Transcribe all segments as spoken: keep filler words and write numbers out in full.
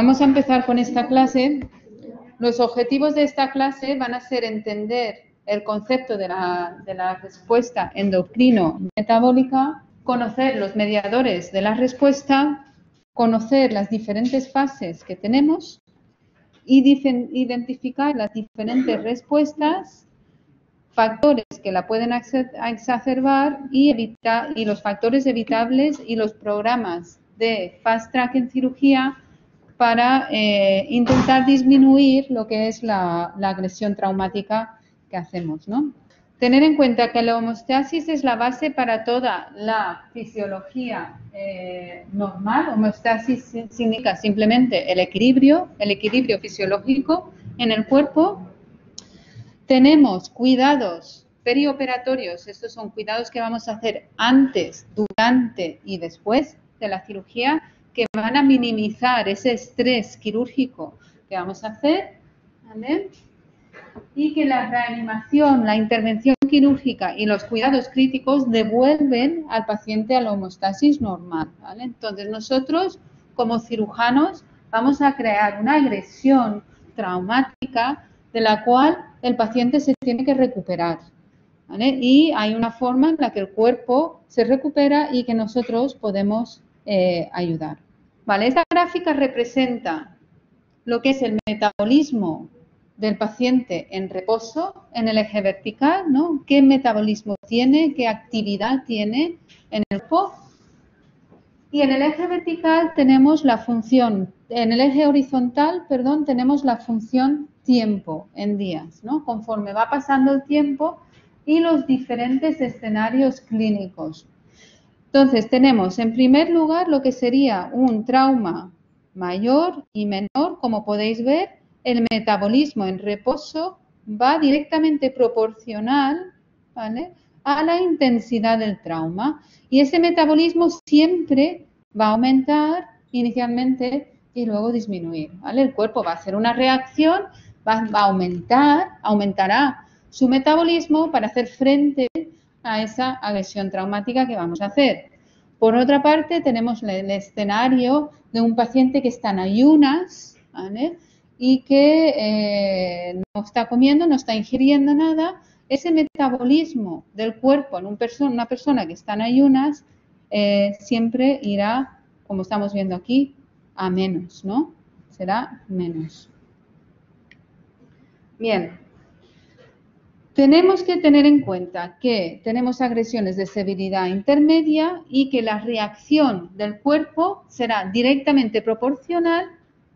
Vamos a empezar con esta clase. Los objetivos de esta clase van a ser entender el concepto de la, de la respuesta endocrino-metabólica, conocer los mediadores de la respuesta, conocer las diferentes fases que tenemos, identificar las diferentes respuestas, factores que la pueden exacerbar y, evita, y los factores evitables y los programas de Fast-Track en cirugía para eh, intentar disminuir lo que es la, la agresión traumática que hacemos, ¿no? Tener en cuenta que la homeostasis es la base para toda la fisiología eh, normal. Homeostasis significa simplemente el equilibrio, el equilibrio fisiológico en el cuerpo. Tenemos cuidados perioperatorios, estos son cuidados que vamos a hacer antes, durante y después de la cirugía, que van a minimizar ese estrés quirúrgico que vamos a hacer, ¿vale? Y que la reanimación, la intervención quirúrgica y los cuidados críticos devuelven al paciente a la homeostasis normal, ¿vale? Entonces, nosotros, como cirujanos, vamos a crear una agresión traumática de la cual el paciente se tiene que recuperar, ¿vale? Y hay una forma en la que el cuerpo se recupera y que nosotros podemos eh, ayudar, ¿vale? Esta gráfica representa lo que es el metabolismo del paciente en reposo, en el eje vertical, ¿no? ¿Qué metabolismo tiene? ¿Qué actividad tiene en el cuerpo? Y en el eje vertical tenemos la función, en el eje horizontal, perdón, tenemos la función tiempo en días, ¿no? Conforme va pasando el tiempo y los diferentes escenarios clínicos. Entonces, tenemos en primer lugar lo que sería un trauma mayor y menor, como podéis ver. El metabolismo en reposo va directamente proporcional, ¿vale?, a la intensidad del trauma. Y ese metabolismo siempre va a aumentar inicialmente y luego disminuir, ¿vale? El cuerpo va a hacer una reacción, va, va a aumentar, aumentará su metabolismo para hacer frente a esa agresión traumática que vamos a hacer. Por otra parte, tenemos el escenario de un paciente que está en ayunas, ¿vale?, y que eh, no está comiendo, no está ingiriendo nada. Ese metabolismo del cuerpo en un perso- una persona que está en ayunas eh, siempre irá, como estamos viendo aquí, a menos, ¿no? Será menos. Bien. Tenemos que tener en cuenta que tenemos agresiones de severidad intermedia y que la reacción del cuerpo será directamente proporcional,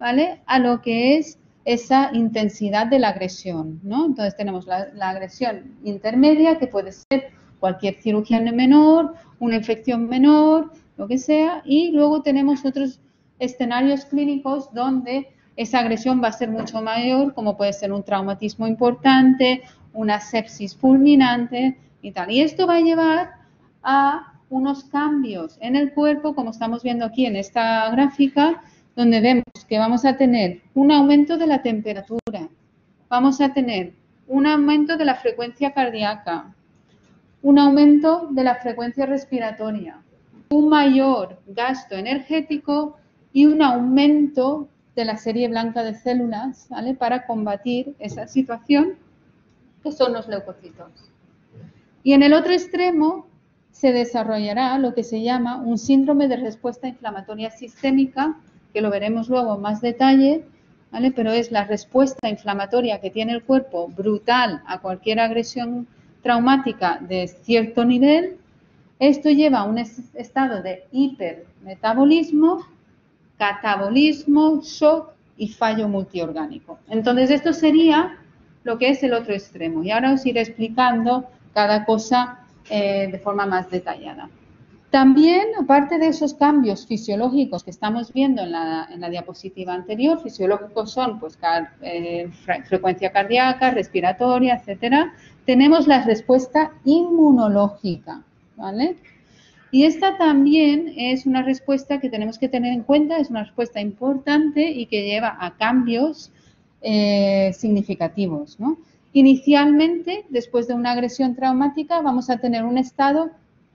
¿vale?, a lo que es esa intensidad de la agresión, ¿no? Entonces, tenemos la, la agresión intermedia, que puede ser cualquier cirugía menor, una infección menor, lo que sea, y luego tenemos otros escenarios clínicos donde esa agresión va a ser mucho mayor, como puede ser un traumatismo importante, una sepsis fulminante y tal. Y esto va a llevar a unos cambios en el cuerpo, como estamos viendo aquí en esta gráfica, donde vemos que vamos a tener un aumento de la temperatura, vamos a tener un aumento de la frecuencia cardíaca, un aumento de la frecuencia respiratoria, un mayor gasto energético y un aumento de la serie blanca de células, ¿vale?, para combatir esa situación que son los leucocitos. Y en el otro extremo se desarrollará lo que se llama un síndrome de respuesta inflamatoria sistémica, que lo veremos luego en más detalle, ¿vale? Pero es la respuesta inflamatoria que tiene el cuerpo brutal a cualquier agresión traumática de cierto nivel. Esto lleva a un estado de hipermetabolismo, catabolismo, shock y fallo multiorgánico. Entonces, esto sería lo que es el otro extremo. Y ahora os iré explicando cada cosa eh, de forma más detallada. También, aparte de esos cambios fisiológicos que estamos viendo en la, en la diapositiva anterior, fisiológicos son pues, car, eh, frecuencia cardíaca, respiratoria, etcétera, tenemos la respuesta inmunológica, ¿vale? Y esta también es una respuesta que tenemos que tener en cuenta, es una respuesta importante y que lleva a cambios eh, significativos, ¿no? Inicialmente, después de una agresión traumática, vamos a tener un estado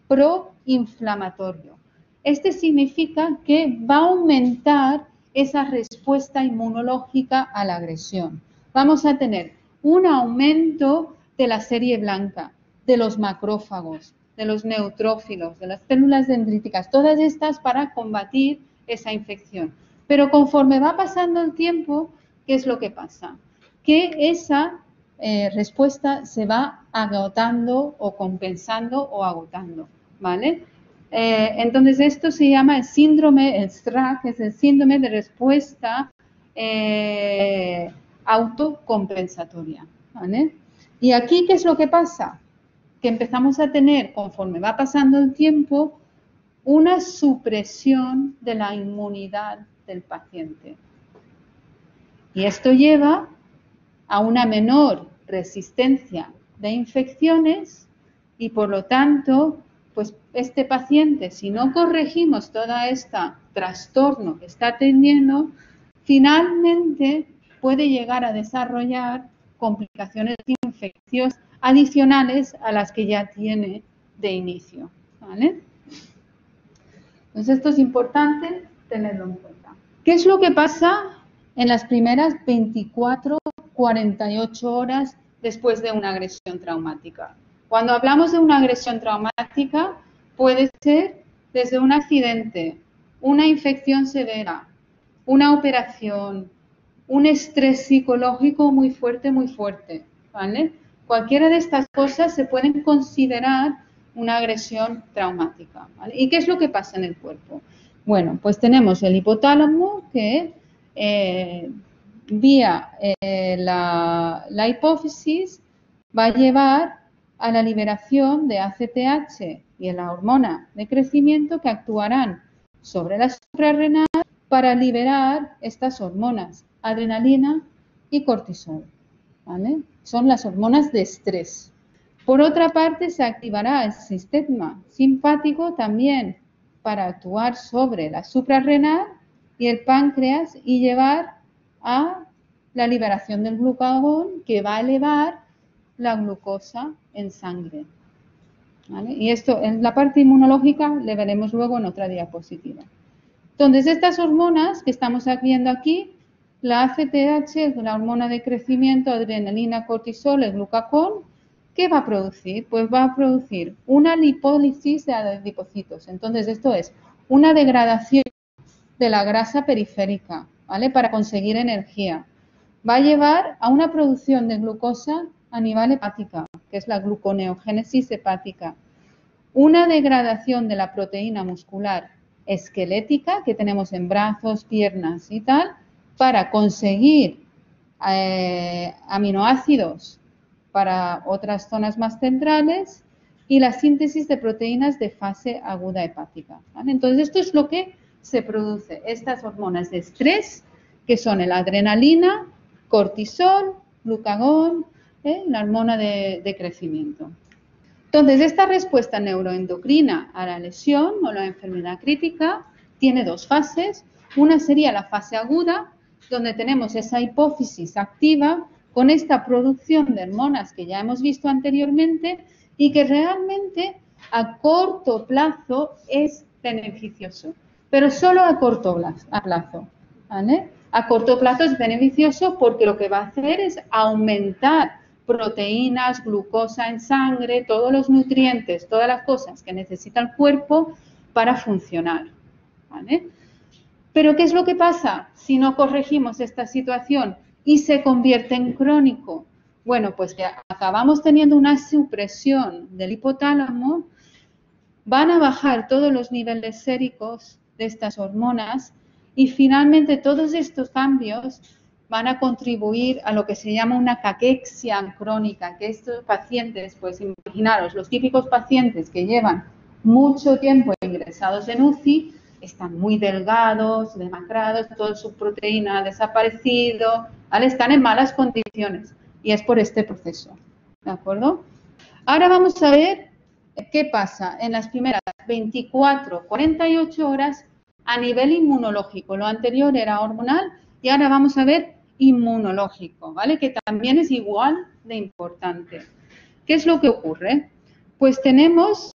proinflamatorio. Este significa que va a aumentar esa respuesta inmunológica a la agresión. Vamos a tener un aumento de la serie blanca, de los macrófagos, de los neutrófilos, de las células dendríticas, todas estas para combatir esa infección. Pero conforme va pasando el tiempo, ¿qué es lo que pasa? Que esa eh, respuesta se va agotando o compensando o agotando, ¿vale? Eh, entonces esto se llama el síndrome, el S T R A C, es el síndrome de respuesta eh, autocompensatoria, ¿vale? Y aquí, ¿qué es lo que pasa? Que empezamos a tener, conforme va pasando el tiempo, una supresión de la inmunidad del paciente. Y esto lleva a una menor resistencia de infecciones y, por lo tanto, pues este paciente, si no corregimos toda esta trastorno que está teniendo, finalmente puede llegar a desarrollar complicaciones infecciosas adicionales a las que ya tiene de inicio, ¿vale? Entonces esto es importante tenerlo en cuenta. ¿Qué es lo que pasa en las primeras veinticuatro a cuarenta y ocho horas después de una agresión traumática? Cuando hablamos de una agresión traumática, puede ser desde un accidente, una infección severa, una operación, un estrés psicológico muy fuerte, muy fuerte, ¿vale? Cualquiera de estas cosas se pueden considerar una agresión traumática, ¿vale? ¿Y qué es lo que pasa en el cuerpo? Bueno, pues tenemos el hipotálamo que eh, vía eh, la, la hipófisis va a llevar a la liberación de A C T H y la hormona de crecimiento que actuarán sobre la suprarrenal para liberar estas hormonas, adrenalina y cortisol, ¿vale? Son las hormonas de estrés. Por otra parte, se activará el sistema simpático también para actuar sobre la suprarrenal y el páncreas y llevar a la liberación del glucagón, que va a elevar la glucosa en sangre, ¿vale? Y esto en la parte inmunológica le veremos luego en otra diapositiva. Entonces, estas hormonas que estamos viendo aquí, la A C T H, la hormona de crecimiento, adrenalina, cortisol, el glucagón, ¿qué va a producir? Pues va a producir una lipólisis de adipocitos. Entonces, esto es una degradación de la grasa periférica, ¿vale? Para conseguir energía. Va a llevar a una producción de glucosa a nivel hepática, que es la gluconeogénesis hepática. Una degradación de la proteína muscular esquelética que tenemos en brazos, piernas y tal, para conseguir eh, aminoácidos para otras zonas más centrales y la síntesis de proteínas de fase aguda hepática, ¿vale? Entonces, esto es lo que se produce, estas hormonas de estrés, que son el adrenalina, cortisol, glucagón, ¿eh? la hormona de, de crecimiento. Entonces, esta respuesta neuroendocrina a la lesión o la enfermedad crítica tiene dos fases. Una sería la fase aguda, donde tenemos esa hipófisis activa con esta producción de hormonas que ya hemos visto anteriormente y que realmente a corto plazo es beneficioso, pero solo a corto plazo, ¿vale? A corto plazo es beneficioso porque lo que va a hacer es aumentar proteínas, glucosa en sangre, todos los nutrientes, todas las cosas que necesita el cuerpo para funcionar, ¿vale? Pero ¿qué es lo que pasa si no corregimos esta situación y se convierte en crónico? Bueno, pues que acabamos teniendo una supresión del hipotálamo, van a bajar todos los niveles séricos de estas hormonas y finalmente todos estos cambios van a contribuir a lo que se llama una caquexia crónica, que estos pacientes, pues imaginaros, los típicos pacientes que llevan mucho tiempo ingresados en U C I, están muy delgados, demacrados, toda su proteína ha desaparecido, ¿vale? Están en malas condiciones y es por este proceso, ¿de acuerdo? Ahora vamos a ver qué pasa en las primeras veinticuatro a cuarenta y ocho horas a nivel inmunológico. Lo anterior era hormonal y ahora vamos a ver inmunológico, ¿vale? Que también es igual de importante. ¿Qué es lo que ocurre? Pues tenemos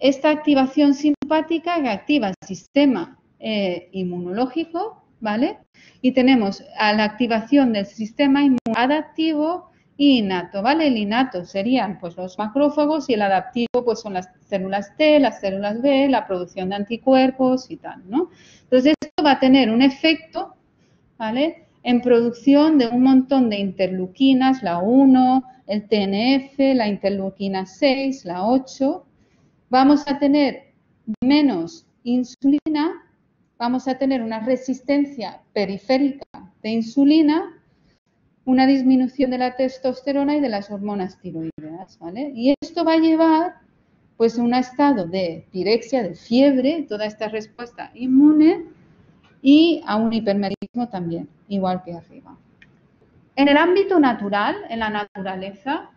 esta activación simpática que activa el sistema eh, inmunológico, ¿vale? Y tenemos a la activación del sistema inmunoadaptivo y innato, ¿vale? El innato serían pues los macrófagos y el adaptivo pues son las células T, las células B, la producción de anticuerpos y tal, ¿no? Entonces esto va a tener un efecto, ¿vale?, en producción de un montón de interleuquinas, la uno, el T N F, la interleuquina seis, la ocho. Vamos a tener menos insulina, vamos a tener una resistencia periférica de insulina, una disminución de la testosterona y de las hormonas tiroideas, ¿vale? Y esto va a llevar pues a un estado de pirexia, de fiebre, toda esta respuesta inmune, y a un hipermerismo también, igual que arriba. En el ámbito natural, en la naturaleza,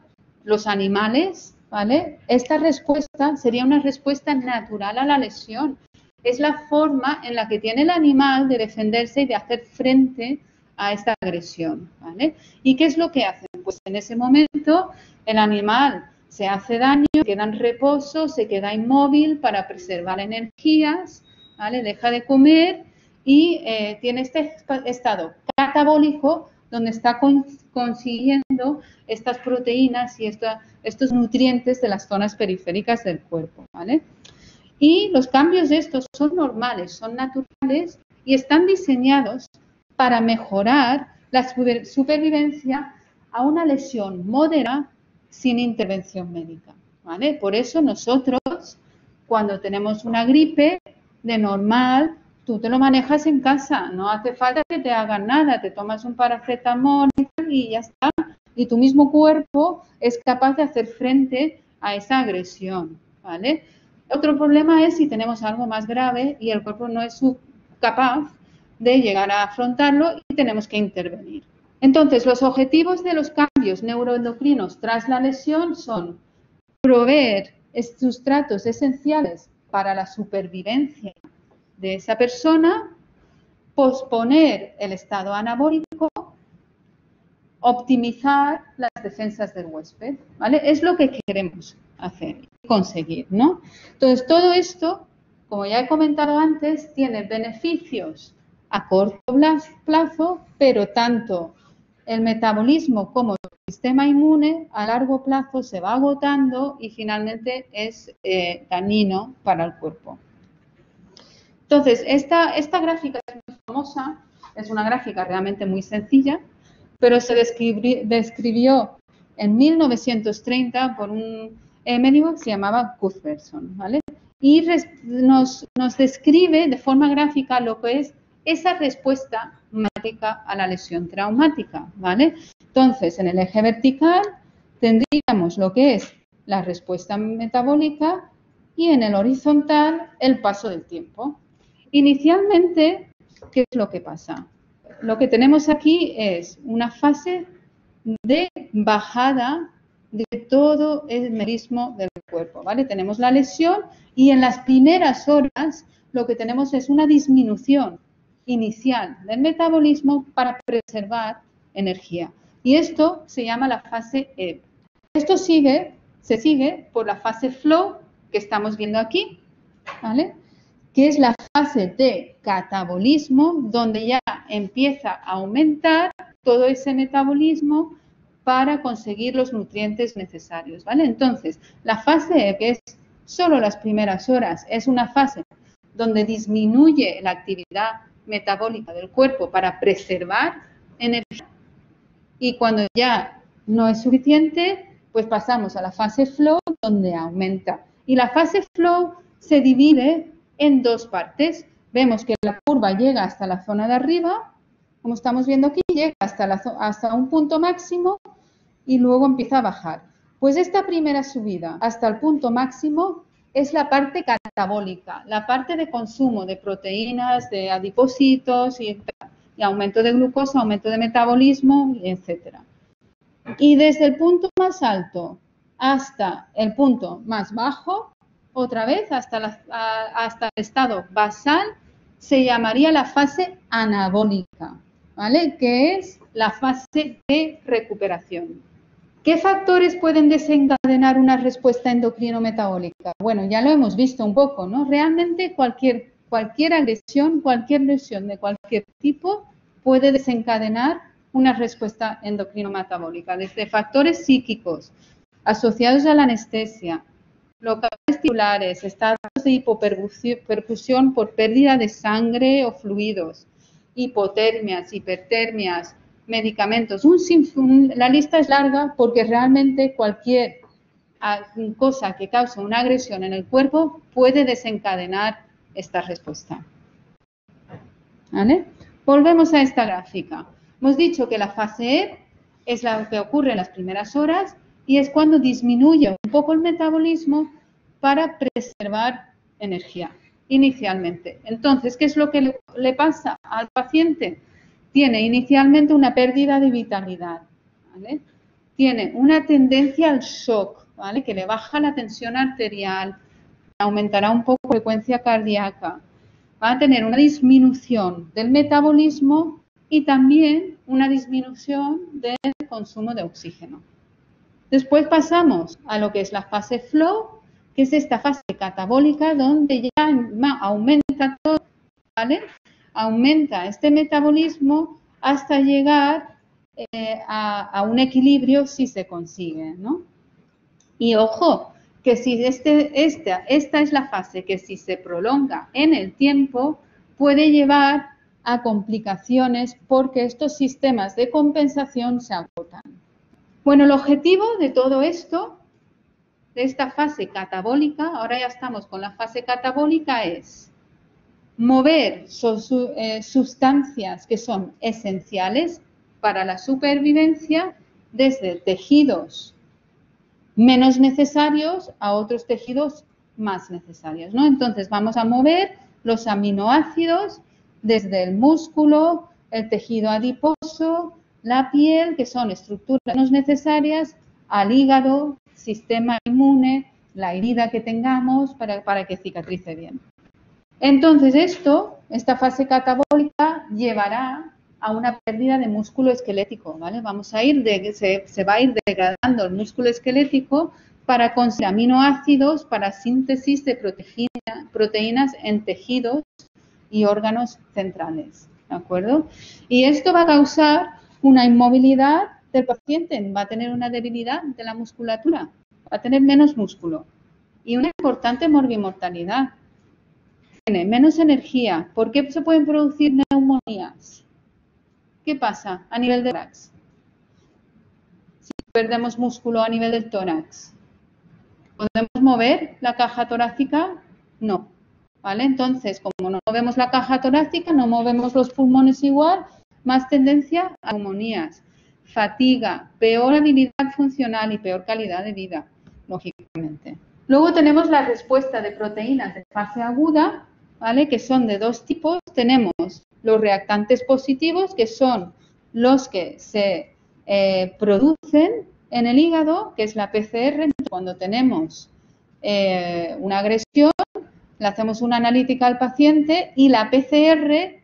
los animales, ¿vale?, esta respuesta sería una respuesta natural a la lesión. Es la forma en la que tiene el animal de defenderse y de hacer frente a esta agresión, ¿vale? ¿Y qué es lo que hacen? Pues en ese momento el animal se hace daño, queda en reposo, se queda inmóvil para preservar energías, ¿vale?, deja de comer y eh, tiene este estado catabólico donde está con, consiguiendo estas proteínas y esta, estos nutrientes de las zonas periféricas del cuerpo, ¿vale? Y los cambios de estos son normales, son naturales y están diseñados para mejorar la supervivencia a una lesión moderada sin intervención médica, ¿vale? Por eso nosotros, cuando tenemos una gripe, de normal, tú te lo manejas en casa, no hace falta que te hagan nada, te tomas un paracetamol y ya está. Y tu mismo cuerpo es capaz de hacer frente a esa agresión, ¿vale? Otro problema es si tenemos algo más grave y el cuerpo no es capaz de llegar a afrontarlo y tenemos que intervenir. Entonces, los objetivos de los cambios neuroendocrinos tras la lesión son proveer sustratos esenciales para la supervivencia de esa persona, posponer el estado anabólico, optimizar las defensas del huésped, ¿vale? Es lo que queremos hacer y conseguir, ¿no? Entonces, todo esto, como ya he comentado antes, tiene beneficios a corto plazo, pero tanto el metabolismo como el sistema inmune a largo plazo se va agotando y finalmente es eh, dañino para el cuerpo. Entonces, esta, esta gráfica es muy famosa, es una gráfica realmente muy sencilla, pero se describi- describió en mil novecientos treinta por un eh, médico que se llamaba Cuthbertson, ¿vale? Y res- nos, nos describe de forma gráfica lo que es esa respuesta mágica a la lesión traumática, ¿vale? Entonces, en el eje vertical tendríamos lo que es la respuesta metabólica y en el horizontal el paso del tiempo. Inicialmente, ¿qué es lo que pasa? Lo que tenemos aquí es una fase de bajada de todo el merismo del cuerpo, ¿vale? Tenemos la lesión y en las primeras horas lo que tenemos es una disminución inicial del metabolismo para preservar energía. Y esto se llama la fase E B. Esto sigue, se sigue por la fase flow que estamos viendo aquí, ¿vale?, que es la fase de catabolismo, donde ya empieza a aumentar todo ese metabolismo para conseguir los nutrientes necesarios, ¿vale? Entonces, la fase E, que es solo las primeras horas, es una fase donde disminuye la actividad metabólica del cuerpo para preservar energía y cuando ya no es suficiente, pues pasamos a la fase flow, donde aumenta. Y la fase flow se divide en dos partes. Vemos que la curva llega hasta la zona de arriba, como estamos viendo aquí, llega hasta, la, hasta un punto máximo y luego empieza a bajar. Pues esta primera subida hasta el punto máximo es la parte catabólica, la parte de consumo de proteínas, de adipocitos y, y aumento de glucosa, aumento de metabolismo, etcétera. Y desde el punto más alto hasta el punto más bajo, otra vez hasta, la, hasta el estado basal, se llamaría la fase anabólica, ¿vale?, que es la fase de recuperación. ¿Qué factores pueden desencadenar una respuesta endocrino-metabólica? Bueno, ya lo hemos visto un poco, ¿no? Realmente cualquier Cualquier agresión, cualquier lesión de cualquier tipo puede desencadenar una respuesta endocrinometabólica, desde factores psíquicos asociados a la anestesia, locales tubulares, estados de hipoperfusión por pérdida de sangre o fluidos, hipotermias, hipertermias, medicamentos. Un, un, la lista es larga porque realmente cualquier cosa que causa una agresión en el cuerpo puede desencadenar esta respuesta. ¿Vale? Volvemos a esta gráfica. Hemos dicho que la fase E es la que ocurre en las primeras horas y es cuando disminuye un poco el metabolismo para preservar energía inicialmente. Entonces, ¿qué es lo que le pasa al paciente? Tiene inicialmente una pérdida de vitalidad, ¿vale? Tiene una tendencia al shock, ¿vale? Que le baja la tensión arterial, aumentará un poco la frecuencia cardíaca, va a tener una disminución del metabolismo y también una disminución del consumo de oxígeno. Después pasamos a lo que es la fase flow, que es esta fase catabólica donde ya aumenta todo, ¿vale? Aumenta este metabolismo hasta llegar eh, a, a un equilibrio si se consigue, ¿no? Y ojo, que si este, esta, esta es la fase que si se prolonga en el tiempo puede llevar a complicaciones porque estos sistemas de compensación se agotan. Bueno, el objetivo de todo esto, de esta fase catabólica, ahora ya estamos con la fase catabólica, es mover sustancias que son esenciales para la supervivencia desde tejidos menos necesarios a otros tejidos más necesarios, ¿no? Entonces vamos a mover los aminoácidos desde el músculo, el tejido adiposo, la piel, que son estructuras menos necesarias, al hígado, sistema inmune, la herida que tengamos para, para que cicatrice bien. Entonces esto, esta fase catabólica llevará a una pérdida de músculo esquelético, ¿vale? Vamos a ir de, se, se va a ir degradando el músculo esquelético para conseguir aminoácidos para síntesis de proteína, proteínas en tejidos y órganos centrales, ¿de acuerdo? Y esto va a causar una inmovilidad del paciente, va a tener una debilidad de la musculatura, va a tener menos músculo y una importante morbimortalidad. Tiene menos energía. ¿Por qué se pueden producir neumonías? ¿Qué pasa a nivel del tórax? Si perdemos músculo a nivel del tórax, ¿podemos mover la caja torácica? No, ¿vale? Entonces, como no movemos la caja torácica, no movemos los pulmones igual, más tendencia a neumonías, fatiga, peor habilidad funcional y peor calidad de vida, lógicamente. Luego tenemos la respuesta de proteínas de fase aguda, ¿vale? Que son de dos tipos. Tenemos los reactantes positivos, que son los que se eh, producen en el hígado, que es la P C R. Cuando tenemos eh, una agresión, le hacemos una analítica al paciente y la P C R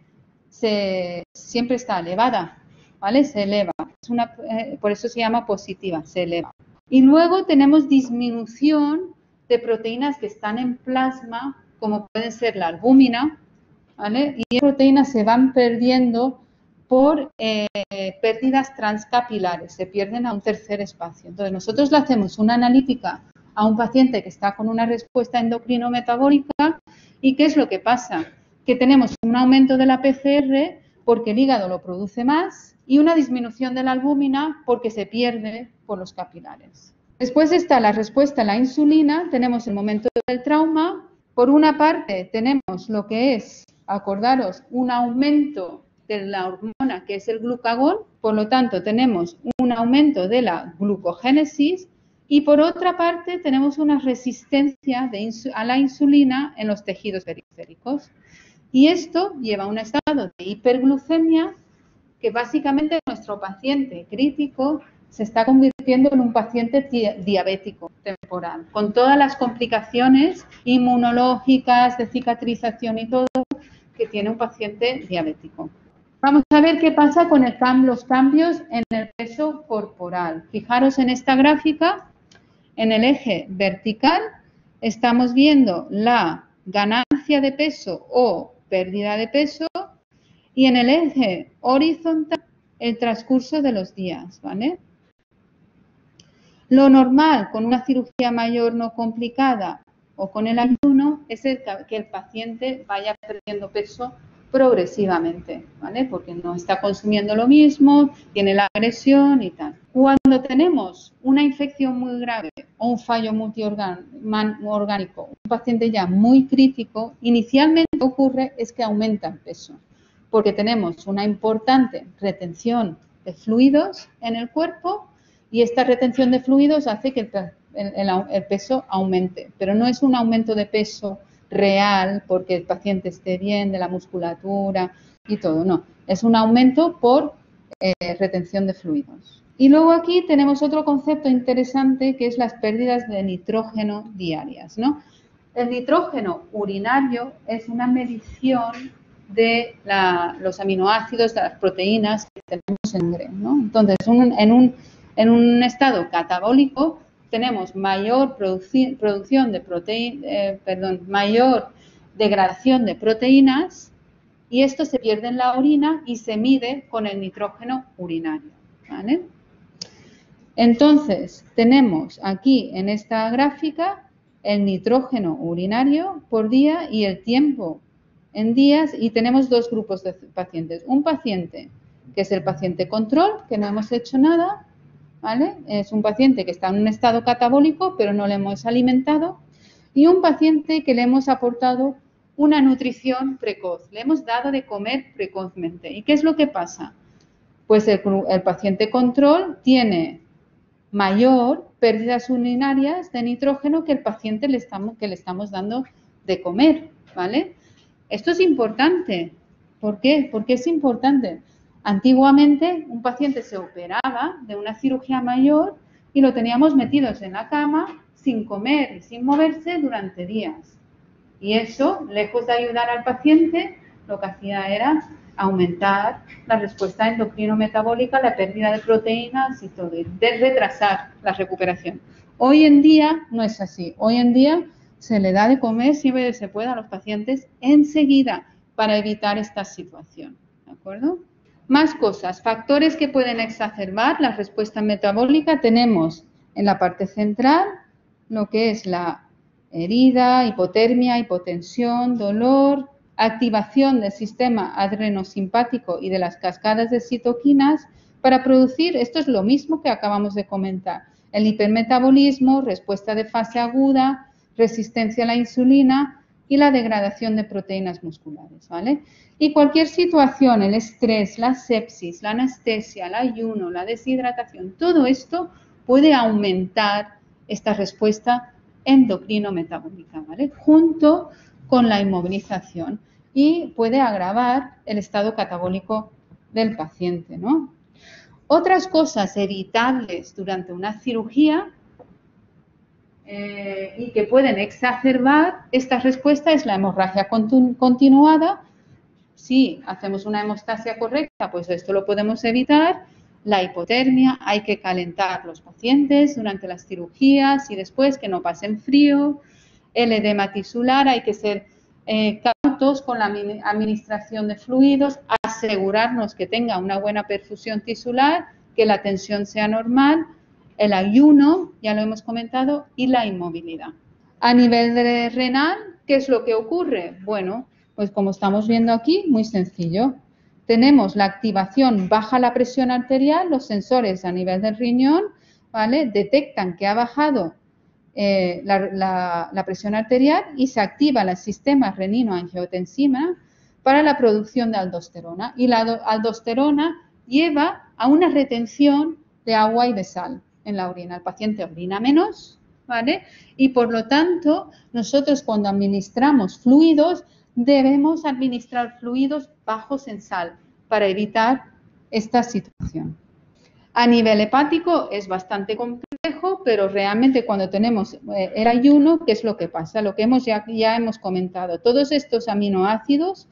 se, siempre está elevada, ¿vale? Se eleva. Es una, eh, por eso se llama positiva, se eleva. Y luego tenemos disminución de proteínas que están en plasma, como puede ser la albúmina, ¿vale? Y esas proteínas se van perdiendo por eh, pérdidas transcapilares, se pierden a un tercer espacio. Entonces, nosotros le hacemos una analítica a un paciente que está con una respuesta endocrinometabólica y ¿qué es lo que pasa? Que tenemos un aumento de la P C R porque el hígado lo produce más y una disminución de la albúmina porque se pierde por los capilares. Después está la respuesta a la insulina, tenemos el momento del trauma. Por una parte tenemos lo que es, acordaros, un aumento de la hormona que es el glucagón, por lo tanto tenemos un aumento de la glucogénesis y por otra parte tenemos una resistencia de a la insulina en los tejidos periféricos. Y esto lleva a un estado de hiperglucemia que básicamente nuestro paciente crítico se está convirtiendo en un paciente diabético temporal, con todas las complicaciones inmunológicas, de cicatrización y todo que tiene un paciente diabético. Vamos a ver qué pasa con el, los cambios en el peso corporal. Fijaros en esta gráfica, en el eje vertical, estamos viendo la ganancia ganancia de peso o pérdida de peso, y en el eje horizontal el transcurso de los días, ¿vale? Lo normal con una cirugía mayor no complicada o con el ayuno es el que el paciente vaya perdiendo peso progresivamente, ¿vale? Porque no está consumiendo lo mismo, tiene la agresión y tal. Cuando tenemos una infección muy grave o un fallo multiorgánico, un paciente ya muy crítico, inicialmente lo que ocurre es que aumenta el peso, porque tenemos una importante retención de fluidos en el cuerpo y esta retención de fluidos hace que el, el, el peso aumente, pero no es un aumento de peso real porque el paciente esté bien de la musculatura y todo, no. Es un aumento por eh, retención de fluidos. Y luego aquí tenemos otro concepto interesante que es las pérdidas de nitrógeno diarias, ¿no? El nitrógeno urinario es una medición de la, los aminoácidos, de las proteínas que tenemos en sangre, ¿no? Entonces, un, en, un, en un estado catabólico tenemos mayor produc- producción de proteínas, eh, perdón, mayor degradación de proteínas y esto se pierde en la orina y se mide con el nitrógeno urinario, ¿vale? Entonces, tenemos aquí en esta gráfica el nitrógeno urinario por día y el tiempo en días y tenemos dos grupos de pacientes. Un paciente que es el paciente control, que no hemos hecho nada, ¿vale? Es un paciente que está en un estado catabólico, pero no le hemos alimentado. Y un paciente que le hemos aportado una nutrición precoz. Le hemos dado de comer precozmente. ¿Y qué es lo que pasa? Pues el, el paciente control tiene mayor pérdidas urinarias de nitrógeno que el paciente le estamos, que le estamos dando de comer, ¿vale? Esto es importante. ¿Por qué? Porque es importante. Antiguamente, un paciente se operaba de una cirugía mayor y lo teníamos metidos en la cama sin comer y sin moverse durante días. Y eso, lejos de ayudar al paciente, lo que hacía era aumentar la respuesta endocrino-metabólica, la pérdida de proteínas y todo, y retrasar la recuperación. Hoy en día no es así. Hoy en día se le da de comer siempre que se pueda a los pacientes enseguida para evitar esta situación, ¿de acuerdo? Más cosas, factores que pueden exacerbar la respuesta metabólica. Tenemos en la parte central lo que es la herida, hipotermia, hipotensión, dolor, activación del sistema adrenosimpático y de las cascadas de citoquinas para producir, esto es lo mismo que acabamos de comentar, el hipermetabolismo, respuesta de fase aguda, resistencia a la insulina y la degradación de proteínas musculares, ¿vale? Y cualquier situación, el estrés, la sepsis, la anestesia, el ayuno, la deshidratación, todo esto puede aumentar esta respuesta endocrino-metabólica, ¿vale? Junto con la inmovilización y puede agravar el estado catabólico del paciente, ¿no? Otras cosas evitables durante una cirugía Eh, y que pueden exacerbar esta respuesta es la hemorragia continuada. Si hacemos una hemostasia correcta, pues esto lo podemos evitar. La hipotermia, hay que calentar los pacientes durante las cirugías y después que no pasen frío. El edema tisular, hay que ser eh, cautos con la administración de fluidos, asegurarnos que tenga una buena perfusión tisular, que la tensión sea normal. El ayuno, ya lo hemos comentado, y la inmovilidad. A nivel de renal, ¿qué es lo que ocurre? Bueno, pues como estamos viendo aquí, muy sencillo. Tenemos la activación, baja la presión arterial, los sensores a nivel del riñón, ¿vale? Detectan que ha bajado eh, la, la, la presión arterial y se activa el sistema renino-angiotensina para la producción de aldosterona. Y la aldosterona lleva a una retención de agua y de sal en la orina. El paciente orina menos, ¿vale? Y por lo tanto, nosotros cuando administramos fluidos, debemos administrar fluidos bajos en sal para evitar esta situación. A nivel hepático es bastante complejo, pero realmente cuando tenemos el ayuno, ¿qué es lo que pasa? Lo que hemos ya, ya hemos comentado. Todos estos aminoácidos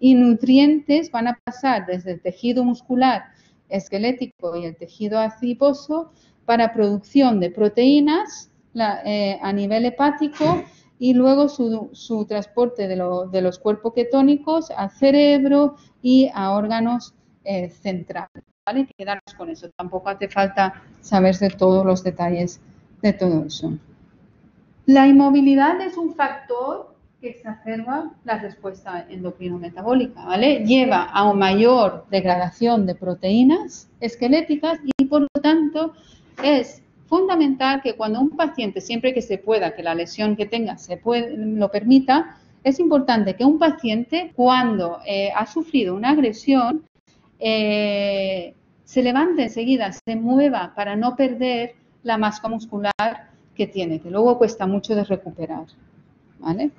y nutrientes van a pasar desde el tejido muscular esquelético y el tejido adiposo para producción de proteínas la, eh, a nivel hepático y luego su, su transporte de, lo, de los cuerpos ketónicos al cerebro y a órganos eh, centrales, ¿vale? Quedarnos con eso, tampoco hace falta saberse todos los detalles de todo eso. La inmovilidad es un factor que exacerba la respuesta endocrino-metabólica, ¿vale? Lleva a una mayor degradación de proteínas esqueléticas y, por lo tanto, es fundamental que cuando un paciente, siempre que se pueda, que la lesión que tenga se puede, lo permita, es importante que un paciente, cuando eh, ha sufrido una agresión, eh, se levante enseguida, se mueva para no perder la masa muscular que tiene, que luego cuesta mucho de recuperar, ¿vale?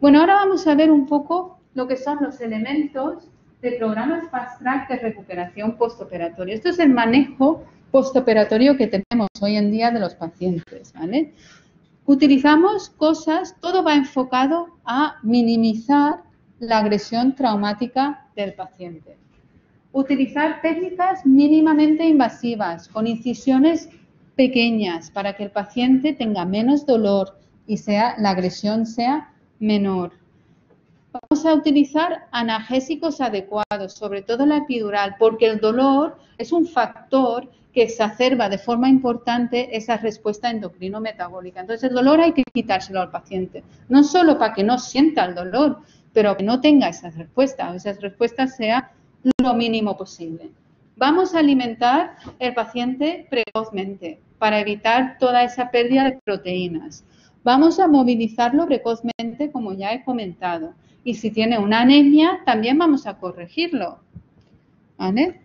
Bueno, ahora vamos a ver un poco lo que son los elementos de programas Fast-Track de recuperación postoperatoria. Esto es el manejo postoperatorio que tenemos hoy en día de los pacientes, ¿vale? Utilizamos cosas, todo va enfocado a minimizar la agresión traumática del paciente. Utilizar técnicas mínimamente invasivas, con incisiones pequeñas, para que el paciente tenga menos dolor y sea, la agresión sea menor. Vamos a utilizar analgésicos adecuados, sobre todo la epidural, porque el dolor es un factor que exacerba de forma importante esa respuesta endocrino-metabólica. Entonces, el dolor hay que quitárselo al paciente, no solo para que no sienta el dolor, pero que no tenga esa respuesta, o esas respuestas sea lo mínimo posible. Vamos a alimentar el paciente precozmente para evitar toda esa pérdida de proteínas. Vamos a movilizarlo precozmente, como ya he comentado. Y si tiene una anemia, también vamos a corregirlo, ¿vale?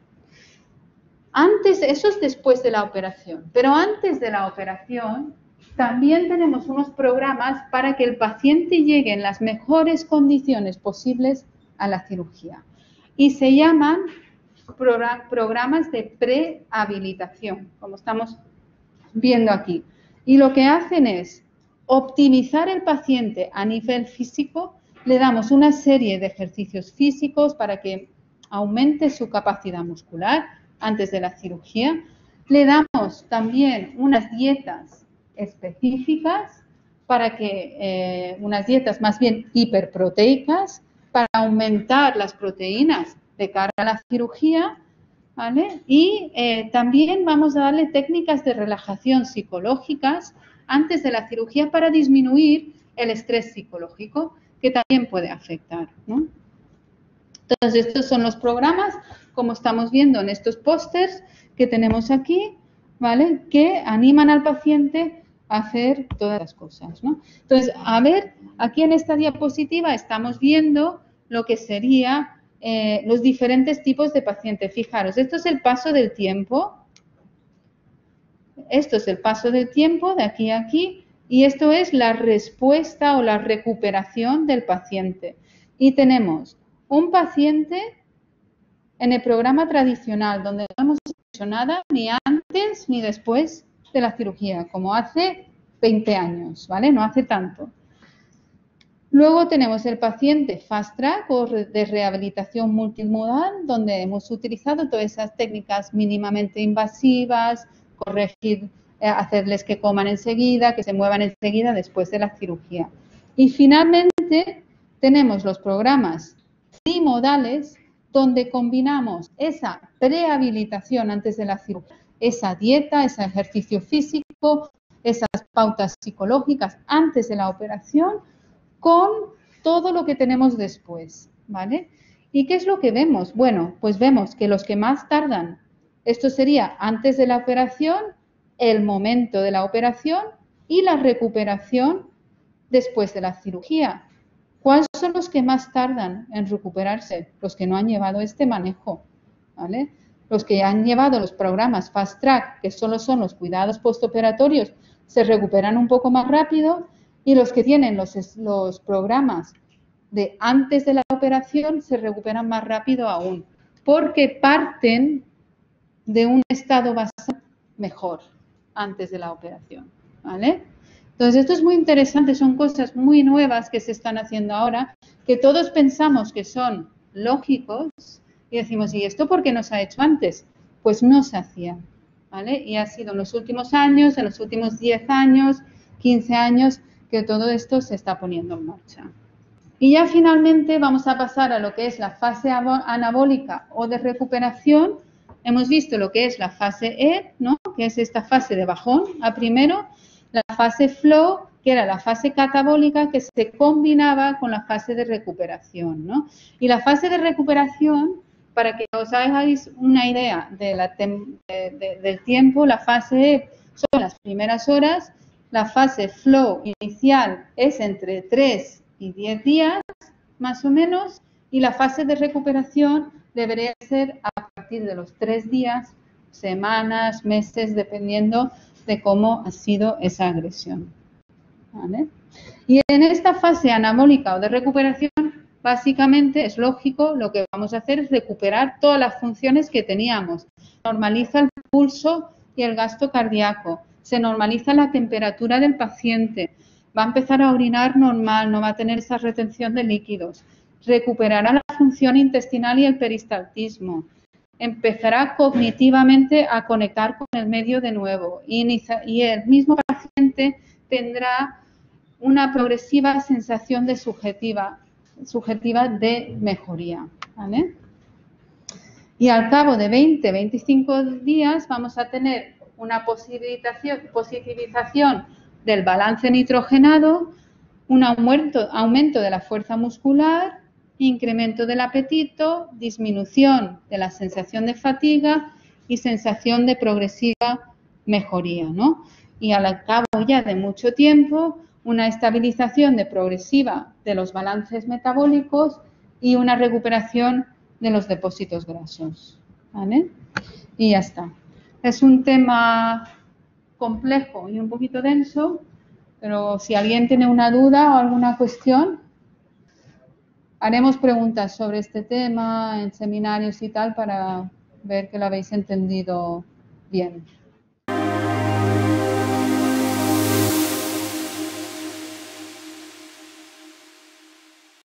Antes, eso es después de la operación, pero antes de la operación también tenemos unos programas para que el paciente llegue en las mejores condiciones posibles a la cirugía. Y se llaman programas de prehabilitación, como estamos viendo aquí. Y lo que hacen es optimizar el paciente a nivel físico. Le damos una serie de ejercicios físicos para que aumente su capacidad muscular antes de la cirugía. Le damos también unas dietas específicas para que, eh, unas dietas más bien hiperproteicas para aumentar las proteínas de cara a la cirugía, ¿vale? Y eh, también vamos a darle técnicas de relajación psicológicas antes de la cirugía para disminuir el estrés psicológico, que también puede afectar, ¿no? Entonces, estos son los programas, como estamos viendo en estos pósters que tenemos aquí, ¿vale? Que animan al paciente a hacer todas las cosas, ¿no? Entonces, a ver, aquí en esta diapositiva estamos viendo lo que sería eh, los diferentes tipos de pacientes. Fijaros, esto es el paso del tiempo. Esto es el paso del tiempo de aquí a aquí. Y esto es la respuesta o la recuperación del paciente. Y tenemos un paciente en el programa tradicional, donde no hemos hecho nada ni antes ni después de la cirugía, como hace veinte años, ¿vale? No hace tanto. Luego tenemos el paciente Fast-Track o de rehabilitación multimodal, donde hemos utilizado todas esas técnicas mínimamente invasivas, corregir, hacerles que coman enseguida, que se muevan enseguida después de la cirugía. Y finalmente tenemos los programas trimodales, donde combinamos esa prehabilitación antes de la cirugía, esa dieta, ese ejercicio físico, esas pautas psicológicas antes de la operación, con todo lo que tenemos después, ¿vale? ¿Y qué es lo que vemos? Bueno, pues vemos que los que más tardan, esto sería antes de la operación, el momento de la operación y la recuperación después de la cirugía. ¿Cuáles son los que más tardan en recuperarse? Los que no han llevado este manejo, ¿vale? Los que han llevado los programas Fast-Track, que solo son los cuidados postoperatorios, se recuperan un poco más rápido, y los que tienen los, los programas de antes de la operación se recuperan más rápido aún, porque parten de un estado bastante mejor antes de la operación, ¿vale? Entonces, esto es muy interesante, son cosas muy nuevas que se están haciendo ahora, que todos pensamos que son lógicos y decimos, ¿y esto por qué no se ha hecho antes? Pues no se hacía, ¿vale? Y ha sido en los últimos años, en los últimos diez años, quince años, que todo esto se está poniendo en marcha. Y ya finalmente vamos a pasar a lo que es la fase anabólica o de recuperación. Hemos visto lo que es la fase E, ¿no?, que es esta fase de bajón a primero, la fase flow, que era la fase catabólica, que se combinaba con la fase de recuperación, ¿no? Y la fase de recuperación, para que os hagáis una idea de la tem de, de, del tiempo, la fase E son las primeras horas, la fase flow inicial es entre tres y diez días, más o menos, y la fase de recuperación debería ser a partir de los tres días, semanas, meses, dependiendo de cómo ha sido esa agresión. ¿Vale? Y en esta fase anabólica o de recuperación, básicamente es lógico, lo que vamos a hacer es recuperar todas las funciones que teníamos. Normaliza el pulso y el gasto cardíaco, se normaliza la temperatura del paciente, va a empezar a orinar normal, no va a tener esa retención de líquidos, recuperará la función intestinal y el peristaltismo, empezará cognitivamente a conectar con el medio de nuevo y el mismo paciente tendrá una progresiva sensación de subjetiva, subjetiva de mejoría. ¿Vale? Y al cabo de veinte a veinticinco días vamos a tener una positivización del balance nitrogenado, un aumento, aumento de la fuerza muscular, incremento del apetito, disminución de la sensación de fatiga y sensación de progresiva mejoría, ¿no? Y al cabo ya de mucho tiempo, una estabilización de progresiva de los balances metabólicos y una recuperación de los depósitos grasos, ¿vale? Y ya está. Es un tema complejo y un poquito denso, pero si alguien tiene una duda o alguna cuestión, haremos preguntas sobre este tema en seminarios y tal para ver que lo habéis entendido bien.